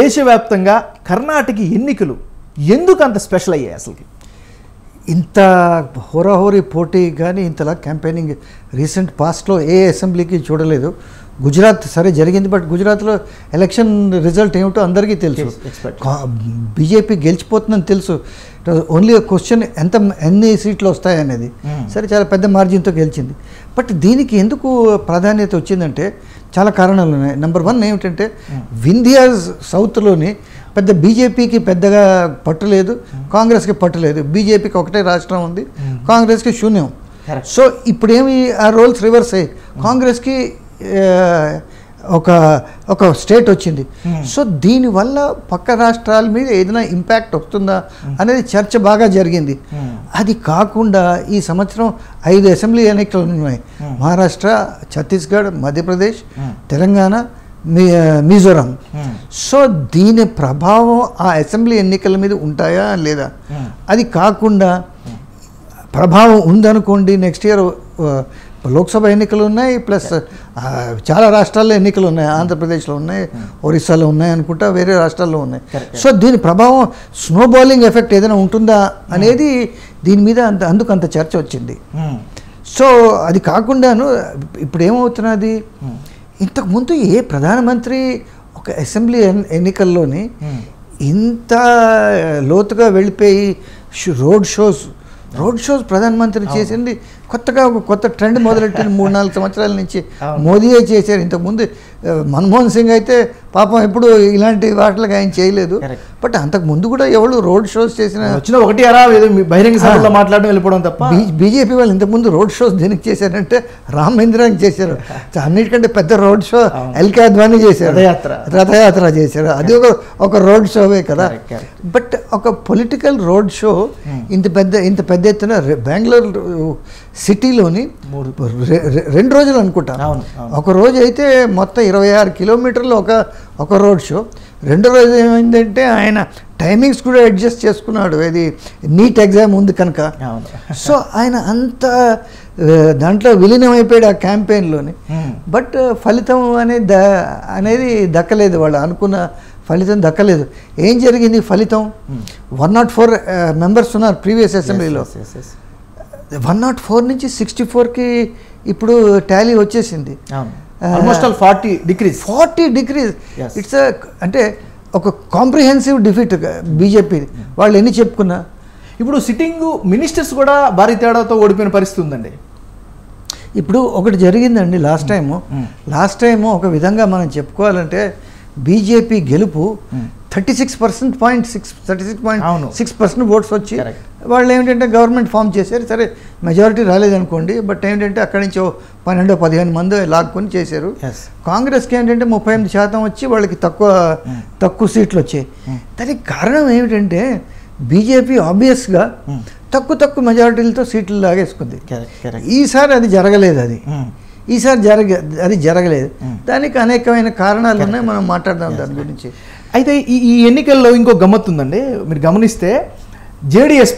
దేశవ్యాప్తంగా కర్ణాటక ఎన్నికలు ఎందుకు అంత స్పెషల్ అయ్యాయి అసలుకి? ఇంత హోరాహోరీ పోటీ కానీ ఇంతలా క్యాంపెయినింగ్ రీసెంట్ పాస్ట్లో ఏ అసెంబ్లీకి చూడలేదు. గుజరాత్ సరే జరిగింది, బట్ గుజరాత్లో ఎలక్షన్ రిజల్ట్ ఏమిటో అందరికీ తెలుసు. బీజేపీ గెలిచిపోతుందని తెలుసు. ఇట్ వాజ్ ఓన్లీ క్వశ్చన్ ఎన్ని సీట్లు వస్తాయనేది. సరే చాలా పెద్ద మార్జిన్తో గెలిచింది. బట్ దీనికి ఎందుకు ప్రాధాన్యత వచ్చిందంటే చాలా కారణాలు ఉన్నాయి. నంబర్ 1 ఏమిటంటే వింధ్యాస్ సౌత్లోని పెద్ద బీజేపీకి పెద్దగా పట్టులేదు, కాంగ్రెస్కి పట్టులేదు. బీజేపీకి ఒకటే రాష్ట్రం ఉంది, కాంగ్రెస్కి శూన్యం. సో ఇప్పుడేమి ఆ రోల్స్ రివర్స్ అయ్యి కాంగ్రెస్కి ఒక ఒక స్టేట్ వచ్చింది. సో దీనివల్ల పక్క రాష్ట్రాల మీద ఏదైనా ఇంపాక్ట్ వస్తుందా అనేది చర్చ బాగా జరిగింది. అది కాకుండా ఈ సంవత్సరం 5 అసెంబ్లీ ఎన్నికలు ఉన్నాయి. మహారాష్ట్ర, ఛత్తీస్గఢ్, మధ్యప్రదేశ్, తెలంగాణ, మిజోరాం. సో దీని ప్రభావం ఆ అసెంబ్లీ ఎన్నికల మీద ఉంటాయా లేదా? అది కాకుండా ప్రభావం ఉందనుకోండి, నెక్స్ట్ ఇయర్ లోక్సభ ఎన్నికలు ఉన్నాయి, ప్లస్ చాలా రాష్ట్రాల్లో ఎన్నికలు ఉన్నాయి. ఆంధ్రప్రదేశ్లో ఉన్నాయి, ఒరిస్సాలో ఉన్నాయి అనుకుంటా, వేరే రాష్ట్రాల్లో ఉన్నాయి. సో దీని ప్రభావం స్నోబాలింగ్ ఎఫెక్ట్ ఏదైనా ఉంటుందా అనేది దీని మీద అందుకంత చర్చ వచ్చింది. సో అది కాకుండాను ఇప్పుడు ఏమవుతున్నది, ఇంతకుముందు ఏ ప్రధానమంత్రి ఒక అసెంబ్లీ ఎన్నికల్లోని ఇంత లోతుగా వెళ్ళిపోయి రోడ్ షోస్ ప్రధానమంత్రి చేసింది కొత్తగా. ఒక కొత్త ట్రెండ్ మొదలెట్టిన 3-4 సంవత్సరాల నుంచి మోదీయే చేశారు. ఇంతకుముందు మన్మోహన్ సింగ్ అయితే పాపం ఎప్పుడు ఇలాంటి వాటికి ఆయన చేయలేదు. బట్ అంతకుముందు కూడా ఎవరు రోడ్ షోస్ చేసిన వచ్చిన ఒకటి అరా బహిరంగ సభలో మాట్లాడడం వెళ్ళిపోవడం తప్ప. బీజేపీ వాళ్ళు ఇంతకుముందు రోడ్ షోస్ దేనికి చేశారంటే రామ్ మందిరానికి చేశారు. అన్నిటికంటే పెద్ద రోడ్ షో ఎల్కే అద్వానీ చేశారు, రథయాత్ర చేశారు. అది ఒక రోడ్ షోవే కదా. బట్ ఒక పొలిటికల్ రోడ్ షో ఇంత పెద్ద ఎత్తున బెంగళూరు సిటీలోని 2 రోజులు అనుకుంటా. ఒక రోజు అయితే మొత్తం 26 కిలోమీటర్లు ఒక రోడ్ షో. రెండో రోజు ఏమైందంటే ఆయన టైమింగ్స్ కూడా అడ్జస్ట్ చేసుకున్నాడు, అది నీట్ ఎగ్జామ్ ఉంది కనుక. సో ఆయన అంత దాంట్లో విలీనమైపోయాడు ఆ క్యాంపెయిన్లోని. బట్ ఫలితం అనేది దక్కలేదు, వాళ్ళు అనుకున్న ఫలితం దక్కలేదు. ఏం జరిగింది ఫలితం? 104 మెంబర్స్ ఉన్నారు ప్రీవియస్ అసెంబ్లీలో. 104 నుంచి 64కి ఇప్పుడు టాలీ వచ్చేసింది. Almost 40 decrease. ఇట్స్ అంటే ఒక కాంప్రిహెన్సివ్ డిఫీట్ బీజేపీ. వాళ్ళు ఎన్ని చెప్పుకున్నా ఇప్పుడు సిట్టింగ్ మినిస్టర్స్ కూడా భారీ తేడాతో ఓడిపోయిన పరిస్థితి ఉందండి. ఇప్పుడు ఒకటి జరిగిందండి, లాస్ట్ టైము ఒక విధంగా మనం చెప్పుకోవాలంటే బీజేపీ గెలుపు 36.6% ఓట్స్ వచ్చి వాళ్ళు ఏమిటంటే గవర్నమెంట్ ఫామ్ చేశారు. సరే మెజారిటీ రాలేదనుకోండి, బట్ ఏమిటంటే అక్కడి నుంచి 12-15 మంది లాక్కొని చేశారు. కాంగ్రెస్కి ఏంటంటే 38% వచ్చి వాళ్ళకి తక్కువ సీట్లు వచ్చాయి. దానికి కారణం ఏమిటంటే బీజేపీ ఆబ్వియస్గా తక్కువ మెజారిటీలతో సీట్లు లాగేసుకుంది. ఈసారి అది జరగలేదు. దానికి అనేకమైన కారణాలు ఉన్నాయి, మనం మాట్లాడదాం దాని గురించి. అయితే ఈ ఎన్నికల్లో ఇంకో గమ్మత్తు ఉందండి. మీరు గమనిస్తే జేడీఎస్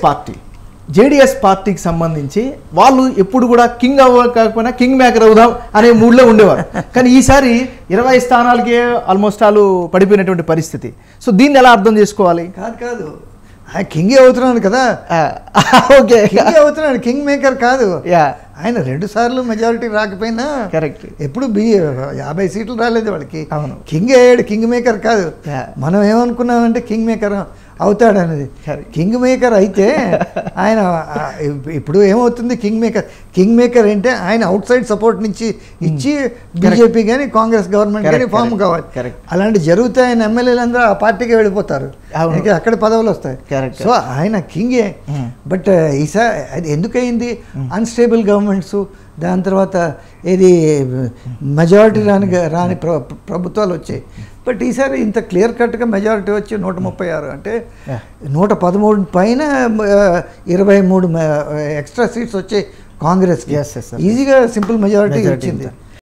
పార్టీకి సంబంధించి వాళ్ళు ఎప్పుడు కూడా కింగ్ అవ్వకపోయినా కింగ్ మేకర్ అవుదాం అనే మూడ్లో ఉండేవారు. కానీ ఈసారి 20 స్థానాలకే ఆల్మోస్ట్ వాళ్ళు పడిపోయినటువంటి పరిస్థితి. సో దీన్ని ఎలా అర్థం చేసుకోవాలి? కాదు కింగే అవుతున్నాను కదా, ఓకే అవుతున్నాడు, కింగ్ మేకర్ కాదు. ఆయన 2 సార్లు మెజారిటీ రాకపోయినా కరెక్ట్, ఎప్పుడు 50 సీట్లు రాలేదు వాళ్ళకి. కింగ్ అయ్యాడు, కింగ్ మేకర్ కాదు. మనం ఏమనుకున్నామంటే కింగ్ మేకర్ అవుతాడు అనేది. కింగ్ మేకర్ అయితే ఆయన ఇప్పుడు ఏమవుతుంది, కింగ్ మేకర్ అంటే ఆయన అవుట్ సైడ్ సపోర్ట్ నుంచి ఇచ్చి బీజేపీ కానీ కాంగ్రెస్ గవర్నమెంట్ కానీ ఫామ్ కావాలి. అలాంటి జరిగితే ఆయన ఎమ్మెల్యేలు అందరూ ఆ పార్టీకి వెళ్ళిపోతారు, అక్కడ పదవులు వస్తాయి. సో ఆయన కింగే. బట్ ఈసారి అది ఎందుకయింది, అన్స్టేబుల్ గవర్నమెంట్స్, దాని తర్వాత ఏది మెజారిటీ రాని ప్రభుత్వాలు వచ్చాయి. బట్ ఈసారి ఇంత క్లియర్ కట్గా మెజారిటీ వచ్చి 136 అంటే 113 పైన 23 ఎక్స్ట్రా సీట్స్ వచ్చాయి కాంగ్రెస్కి. ఈజీగా సింపుల్ మెజారిటీ వచ్చింది.